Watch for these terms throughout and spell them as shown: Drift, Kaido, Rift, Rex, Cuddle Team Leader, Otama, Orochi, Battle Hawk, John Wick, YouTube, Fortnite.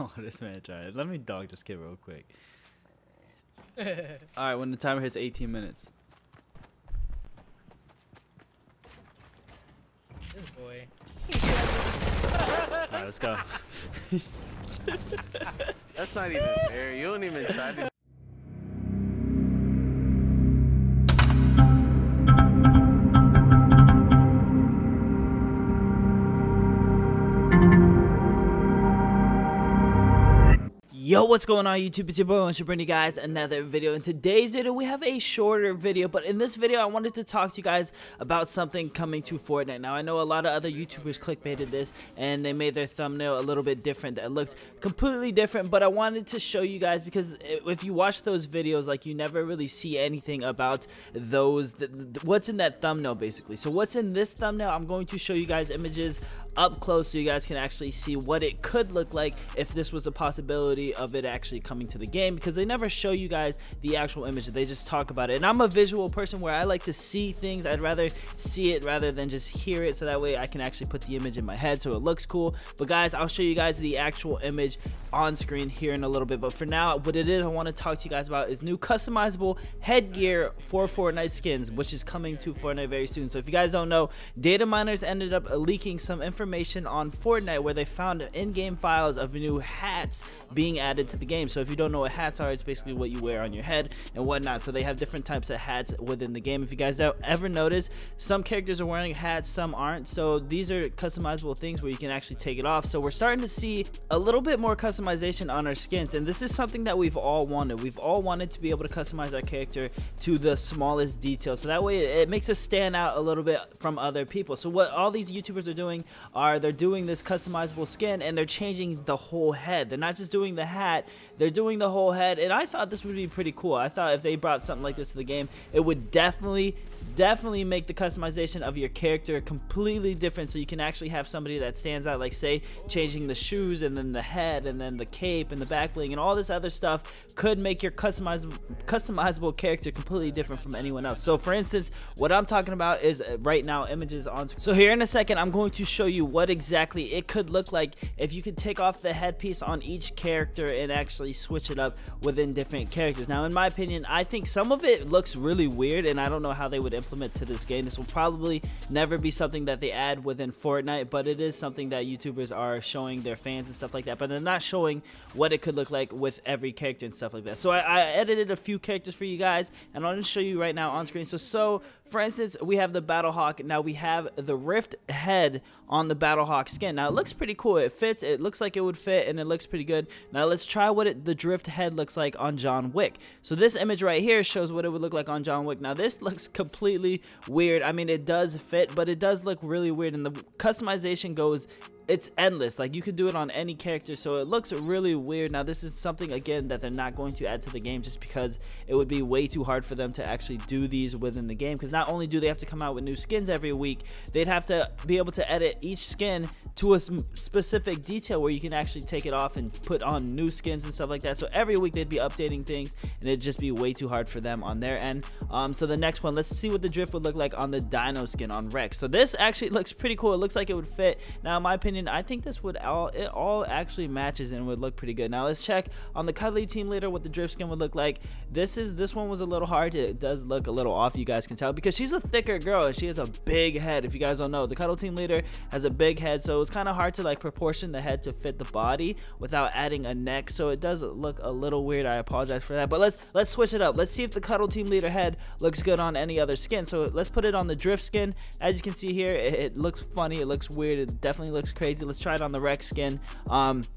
Oh, this man tried. Let me dog this kid real quick. Alright, when the timer hits 18 minutes. This boy. Alright, let's go. That's not even fair. You don't even try to. Yo, what's going on YouTube? It's your boy, and should bring you guys another video. In today's video, we have a shorter video, but in this video, I wanted to talk to you guys about something coming to Fortnite. Now, I know a lot of other YouTubers clickbaited this, and they made their thumbnail a little bit different. That looked completely different, but I wanted to show you guys, because if you watch those videos, like, you never really see anything about those, what's in that thumbnail, basically. So what's in this thumbnail, I'm going to show you guys images up close so you guys can actually see what it could look like if this was a possibility of it actually coming to the game, because they never show you guys the actual image, they just talk about it. And I'm a visual person where I like to see things. I'd rather see it rather than just hear it, so that way I can actually put the image in my head so it looks cool. But guys, I'll show you guys the actual image on screen here in a little bit, but for now, what it is I want to talk to you guys about is new customizable headgear for Fortnite skins, which is coming to Fortnite very soon. So if you guys don't know, data miners ended up leaking some information on Fortnite where they found in-game files of new hats being added to the game. So if you don't know what hats are, it's basically what you wear on your head and whatnot. So they have different types of hats within the game. If you guys don't ever notice, some characters are wearing hats, some aren't. So these are customizable things where you can actually take it off. So we're starting to see a little bit more customization on our skins, and this is something that we've all wanted. We've all wanted to be able to customize our character to the smallest detail, so that way it makes us stand out a little bit from other people. So what all these YouTubers are doing are they're doing this customizable skin, and they're changing the whole head. They're not just doing the hat, they're doing the whole head, and I thought this would be pretty cool. I thought if they brought something like this to the game, it would definitely make the customization of your character completely different, so you can actually have somebody that stands out, like, say, changing the shoes and then the head and then the cape and the back bling and all this other stuff could make your customizable character completely different from anyone else. So for instance, what I'm talking about is right now images on screen. So here in a second, I'm going to show you what exactly it could look like if you could take off the headpiece on each character and actually switch it up within different characters. Now, in my opinion, I think some of it looks really weird, and I don't know how they would implement to this game. This will probably never be something that they add within Fortnite, but it is something that YouTubers are showing their fans and stuff like that, but they're not showing what it could look like with every character and stuff like that. So I edited a few characters for you guys, and I'll just show you right now on screen. So for instance, we have the Battle Hawk. Now we have the Rift head on the Battle Hawk skin. Now it looks pretty cool. It fits. It looks like it would fit, and it looks pretty good. Now let's try what the Drift head looks like on John Wick. So this image right here shows what it would look like on John Wick. Now this looks completely weird. I mean, it does fit, but it does look really weird, and the customization goes, it's endless. Like, you could do it on any character, so it looks really weird. Now this is something, again, that they're not going to add to the game, just because it would be way too hard for them to actually do these within the game, because not only do they have to come out with new skins every week, they'd have to be able to edit each skin to a specific detail where you can actually take it off and put on new skins and stuff like that. So every week they'd be updating things, and it'd just be way too hard for them on their end. So the next one, let's see what the Drift would look like on the Dino skin on Rex. So this actually looks pretty cool. It looks like it would fit. Now in my opinion, I think this would all actually matches and would look pretty good. Now let's check on the Cuddle Team Leader what the Drift skin would look like. This one was a little hard. It does look a little off, you guys can tell, because she's a thicker girl and she has a big head. If you guys don't know, the Cuddle Team Leader has a big head, so it's kind of hard to, like, proportion the head to fit the body without adding a neck. So it does look a little weird. I apologize for that, but let's switch it up. Let's see if the Cuddle Team Leader head looks good on any other skin. So let's put it on the Drift skin. As you can see here, it looks funny. It looks weird. It definitely looks crazy. Let's try it on the Rex skin. And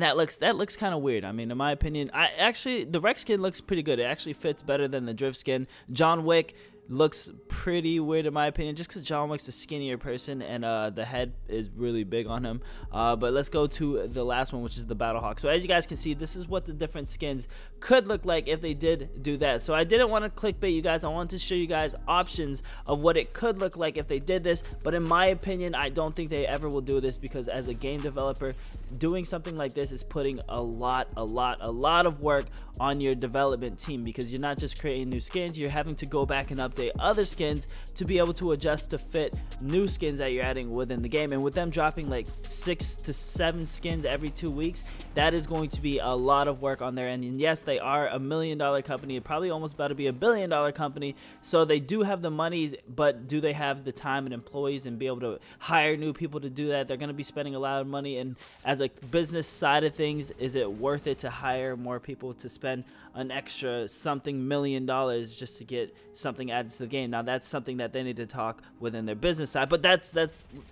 that looks kind of weird. I mean, in my opinion, the Rex skin looks pretty good. It actually fits better than the Drift skin. John Wick looks pretty weird, in my opinion, just because John Wick's a skinnier person, and the head is really big on him. But let's go to the last one, which is the Battle Hawk. So as you guys can see, this is what the different skins could look like if they did do that. So I didn't want to clickbait you guys. I wanted to show you guys options of what it could look like if they did this. But in my opinion, I don't think they ever will do this, because as a game developer, doing something like this is putting a lot of work on your development team, because you're not just creating new skins. You're having to go back and update update other skins to be able to adjust to fit new skins that you're adding within the game. And with them dropping like 6 to 7 skins every 2 weeks, that is going to be a lot of work on their end. And yes, they are a $1 million company, probably almost about to be a $1 billion company, so they do have the money, but do they have the time and employees and be able to hire new people to do that? They're going to be spending a lot of money, and as a business side of things, is it worth it to hire more people to spend an extra something $1 million just to get something added to the game? Now that's something that they need to talk within their business side, but that's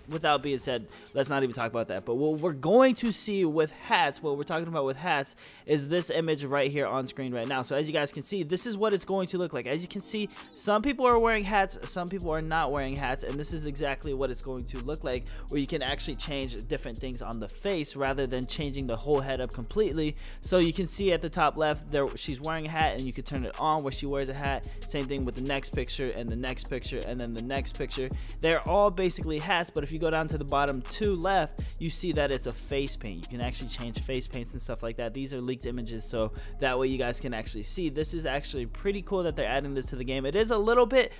without being said, let's not even talk about that. But what we're going to see with hats, what we're talking about with hats, is this image right here on screen right now. So as you guys can see, this is what it's going to look like. As you can see, some people are wearing hats, some people are not wearing hats, and this is exactly what it's going to look like, where you can actually change different things on the face rather than changing the whole head up completely. So you can see at the top left there, she's wearing a hat, and you can turn it on where she wears a hat. Same thing with the next picture and the next picture and then the next picture. They're all basically hats, but if you go down to the bottom two left, you see that it's a face paint. You can actually change face paints and stuff like that. These are leaked images, so that way you guys can actually see. This is actually pretty cool that they're adding this to the game. It is a little bit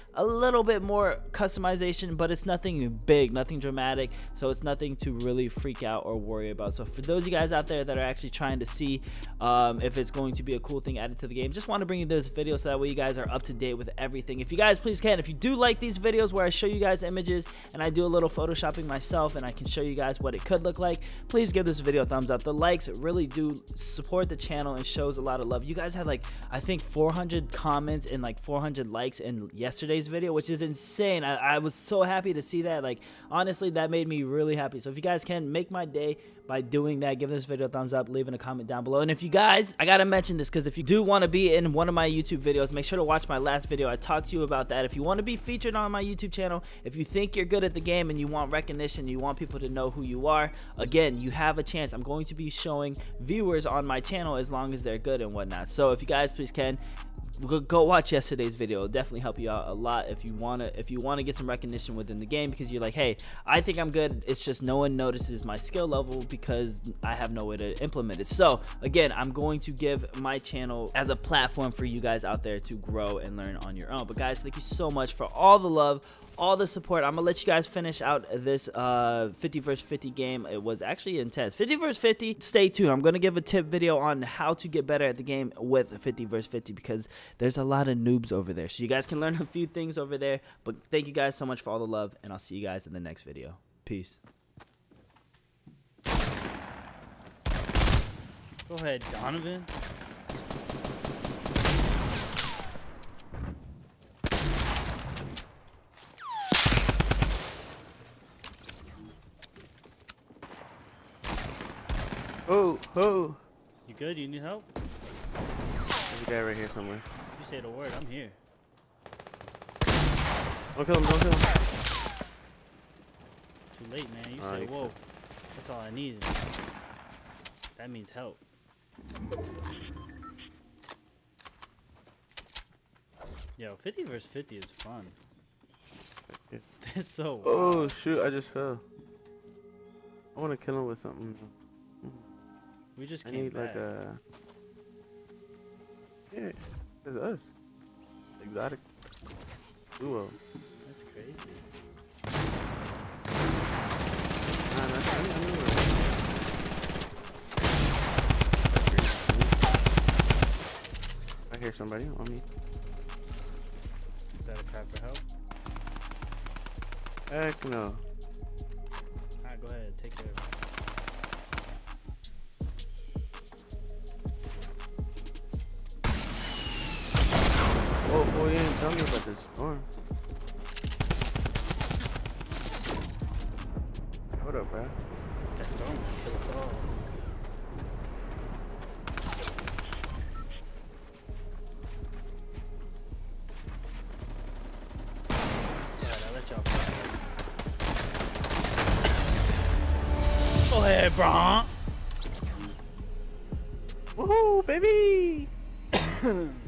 more customization, but it's nothing big, nothing dramatic, so it's nothing to really freak out or worry about. So for those of you guys out there that are actually trying to see if it's going to be a cool thing added to the game, just want to bring you this video so that way you guys are up to date with everything. If you guys please can, if you do like these videos where I show you guys images and I do a little photoshopping myself and I can show you guys what it could look like, please give this video a thumbs up. The likes really do support the channel and shows a lot of love. You guys had like I think 400 comments and like 400 likes in yesterday's video, which is insane. I was so happy to see that. Like honestly, that made me really happy. So if you guys can, make my day by doing that. Give this video a thumbs up, leaving a comment down below. And if you guys, I gotta mention this, because if you do want to be in one of my YouTube videos, make sure to watch my last video. I talked to you about that. If you want to be featured on my YouTube channel, if you think you're good at the game and you want recognition, you want people to know who you are, again, you have a chance. I'm going to be showing viewers on my channel as long as they're good and whatnot. So if you guys please can, go watch yesterday's video. It'll definitely help you out a lot if you wanna get some recognition within the game, because you're like, hey, I think I'm good, it's just no one notices my skill level because I have no way to implement it. So again, I'm going to give my channel as a platform for you guys out there to grow and learn on your own. But guys, thank you so much for all the love, all the support. I'm gonna let you guys finish out this 50 vs 50 game. It was actually intense. 50 vs 50. Stay tuned. I'm gonna give a tip video on how to get better at the game with 50 vs 50, because there's a lot of noobs over there, so you guys can learn a few things over there. But thank you guys so much for all the love, and I'll see you guys in the next video. Peace. Go ahead, Donovan. Oh, oh. You good? You need help? There's a guy right here somewhere. You say the word, I'm here. Don't kill him, don't kill him. Too late, man. You said whoa. That's all I needed. That means help. Yo, 50 vs 50 is fun. It's so wild. Oh, shoot, I just fell. I want to kill him with something. We just came back. Like a... Yeah, it's us. Exotic duo. That's crazy. Nah, that's crazy. I hear somebody on me. Is that a cry for help? Heck no. Alright, go ahead. Take care of it. Oh, you didn't tell me about this storm. Hold up, bro. That storm will kill us all. Yeah, I let y'all play this. Go ahead, bro. Woohoo, baby!